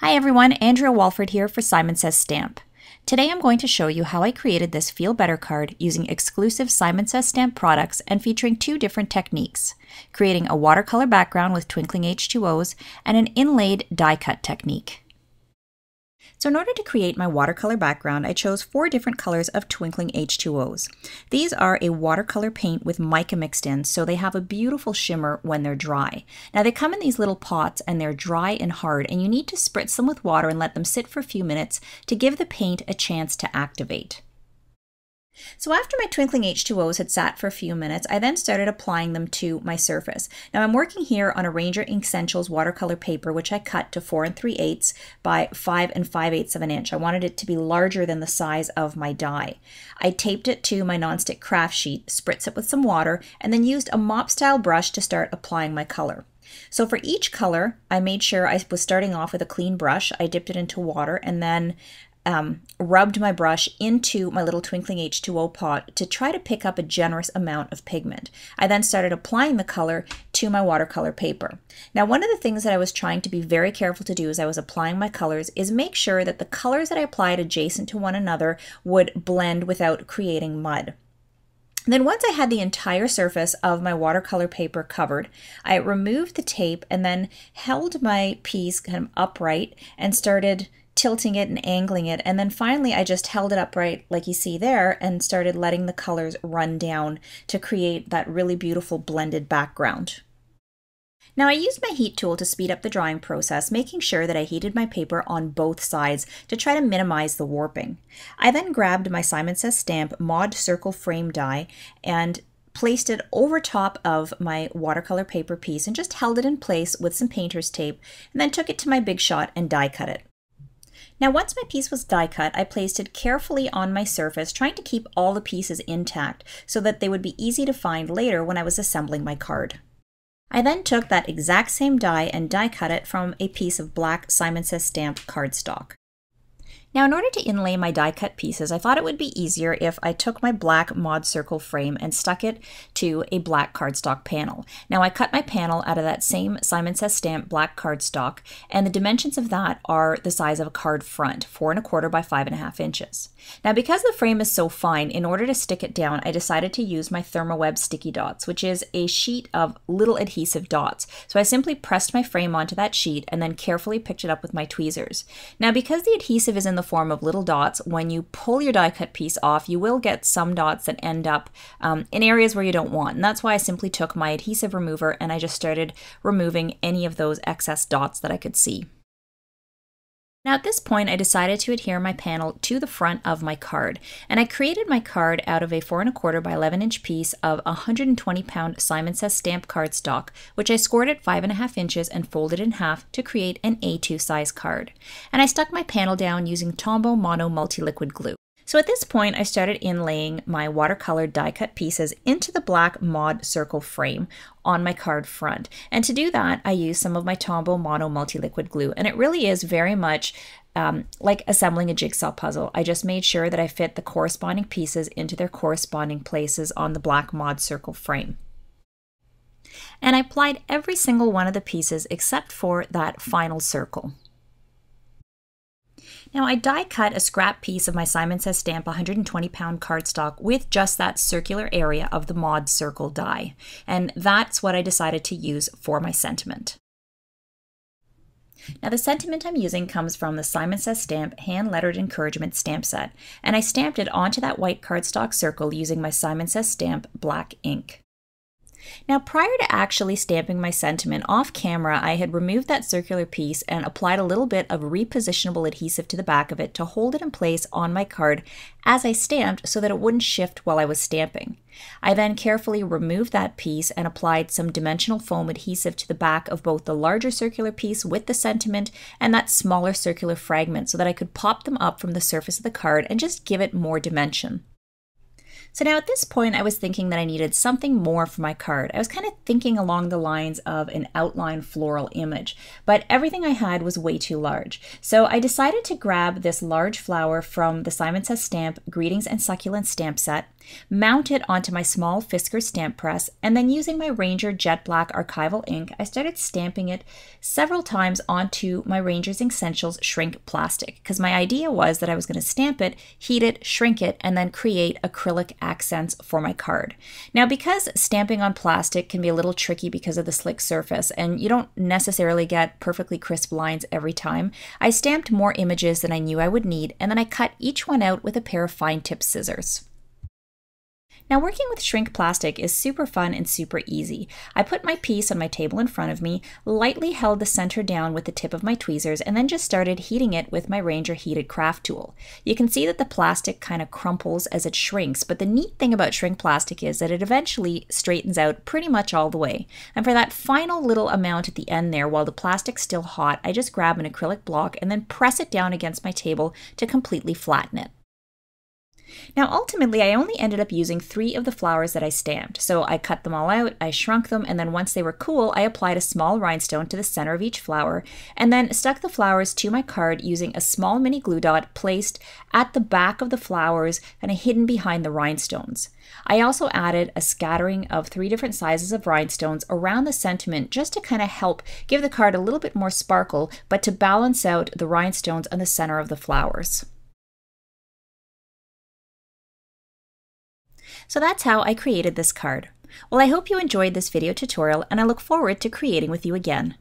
Hi everyone, Andrea Walford here for Simon Says Stamp. Today I'm going to show you how I created this Feel Better card using exclusive Simon Says Stamp products and featuring two different techniques, creating a watercolor background with twinkling H2Os and an inlaid die cut technique. So in order to create my watercolor background, I chose four different colors of twinkling H2Os. These are a watercolor paint with mica mixed in, so they have a beautiful shimmer when they're dry. Now they come in these little pots and they're dry and hard, and you need to spritz them with water and let them sit for a few minutes to give the paint a chance to activate. So after my twinkling H2Os had sat for a few minutes, I then started applying them to my surface. Now I'm working here on a Ranger Ink Essentials watercolor paper, which I cut to 4 3/8 by 5 5/8 of an inch. I wanted it to be larger than the size of my die. I taped it to my nonstick craft sheet, spritzed it with some water, and then used a mop style brush to start applying my color. So for each color, I made sure I was starting off with a clean brush. I dipped it into water and then rubbed my brush into my little twinkling H2O pot to try to pick up a generous amount of pigment. I then started applying the color to my watercolor paper. Now, one of the things that I was trying to be very careful to do as I was applying my colors is make sure that the colors that I applied adjacent to one another would blend without creating mud. Then once I had the entire surface of my watercolor paper covered, I removed the tape and then held my piece kind of upright and started tilting it and angling it, and then finally I just held it upright like you see there and started letting the colors run down to create that really beautiful blended background. Now I used my heat tool to speed up the drying process, making sure that I heated my paper on both sides to try to minimize the warping. I then grabbed my Simon Says Stamp Mod Circle Frame Die and placed it over top of my watercolor paper piece and just held it in place with some painter's tape, and then took it to my Big Shot and die cut it. Now once my piece was die cut, I placed it carefully on my surface, trying to keep all the pieces intact so that they would be easy to find later when I was assembling my card. I then took that exact same die and die cut it from a piece of black Simon Says Stamp cardstock. Now in order to inlay my die cut pieces, I thought it would be easier if I took my black Mod Circle frame and stuck it to a black cardstock panel. Now I cut my panel out of that same Simon Says Stamp black cardstock, and the dimensions of that are the size of a card front, 4 1/4 by 5 1/2 inches. Now because the frame is so fine, in order to stick it down, I decided to use my Thermoweb sticky dots, which is a sheet of little adhesive dots. So I simply pressed my frame onto that sheet and then carefully picked it up with my tweezers. Now because the adhesive is in the form of little dots, when you pull your die cut piece off, you will get some dots that end up in areas where you don't want. And that's why I simply took my adhesive remover and I just started removing any of those excess dots that I could see. Now at this point, I decided to adhere my panel to the front of my card, and I created my card out of a 4 1/4 by 11 inch piece of 120 pound Simon Says Stamp cardstock, which I scored at 5 1/2 inches and folded in half to create an A2 size card. And I stuck my panel down using Tombow Mono Multi Liquid Glue. So at this point, I started inlaying my watercolor die cut pieces into the black Mod Circle frame on my card front. And to do that, I used some of my Tombow Mono Multi-Liquid Glue. And it really is very much like assembling a jigsaw puzzle. I just made sure that I fit the corresponding pieces into their corresponding places on the black Mod Circle frame. And I applied every single one of the pieces except for that final circle. Now I die cut a scrap piece of my Simon Says Stamp 120 pound cardstock with just that circular area of the Mod Circle die, and that's what I decided to use for my sentiment. Now the sentiment I'm using comes from the Simon Says Stamp Hand Lettered Encouragement Stamp Set, and I stamped it onto that white cardstock circle using my Simon Says Stamp black ink. Now, prior to actually stamping my sentiment off camera, I had removed that circular piece and applied a little bit of repositionable adhesive to the back of it to hold it in place on my card as I stamped so that it wouldn't shift while I was stamping. I then carefully removed that piece and applied some dimensional foam adhesive to the back of both the larger circular piece with the sentiment and that smaller circular fragment so that I could pop them up from the surface of the card and just give it more dimension. So now at this point, I was thinking that I needed something more for my card. I was kind of thinking along the lines of an outline floral image, but everything I had was way too large. So I decided to grab this large flower from the Simon Says Stamp Greetings and Succulent Stamp Set, mount it onto my small Fiskars stamp press, and then using my Ranger Jet Black archival ink, I started stamping it several times onto my Ranger Ink Essentials shrink plastic, because my idea was that I was going to stamp it, heat it, shrink it, and then create acrylic accents for my card. Now, because stamping on plastic can be a little tricky because of the slick surface, and you don't necessarily get perfectly crisp lines every time, I stamped more images than I knew I would need, and then I cut each one out with a pair of fine-tip scissors. Now, working with shrink plastic is super fun and super easy. I put my piece on my table in front of me, lightly held the center down with the tip of my tweezers, and then just started heating it with my Ranger heated craft tool. You can see that the plastic kind of crumples as it shrinks, but the neat thing about shrink plastic is that it eventually straightens out pretty much all the way. And for that final little amount at the end there, while the plastic's still hot, I just grab an acrylic block and then press it down against my table to completely flatten it. Now, ultimately, I only ended up using 3 of the flowers that I stamped. So I cut them all out, I shrunk them, and then once they were cool, I applied a small rhinestone to the center of each flower, and then stuck the flowers to my card using a small mini glue dot placed at the back of the flowers and hidden behind the rhinestones. I also added a scattering of 3 different sizes of rhinestones around the sentiment just to kind of help give the card a little bit more sparkle, but to balance out the rhinestones on the center of the flowers. So that's how I created this card. Well, I hope you enjoyed this video tutorial, and I look forward to creating with you again.